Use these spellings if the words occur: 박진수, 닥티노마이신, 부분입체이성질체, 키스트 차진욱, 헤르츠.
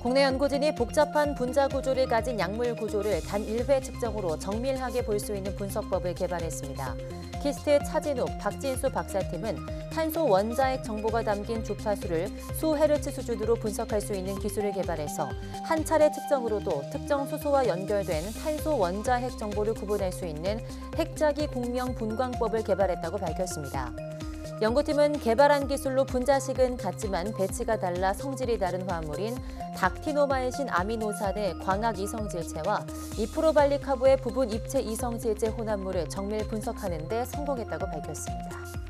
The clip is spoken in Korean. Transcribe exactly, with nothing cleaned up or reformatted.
국내 연구진이 복잡한 분자 구조를 가진 약물 구조를 단 일 회 측정으로 정밀하게 볼 수 있는 분석법을 개발했습니다. 키스트 차진욱, 박진수 박사팀은 탄소 원자핵 정보가 담긴 주파수를 수 헤르츠 수준으로 분석할 수 있는 기술을 개발해서 한 차례 측정으로도 특정 수소와 연결된 탄소 원자핵 정보를 구분할 수 있는 핵자기 공명 분광법을 개발했다고 밝혔습니다. 연구팀은 개발한 기술로 분자식은 같지만 배치가 달라 성질이 다른 화합물인 닥티노마이신 아미노산의 광학 이성질체와 이프로발리카보의 부분 입체 이성질체 혼합물을 정밀 분석하는 데 성공했다고 밝혔습니다.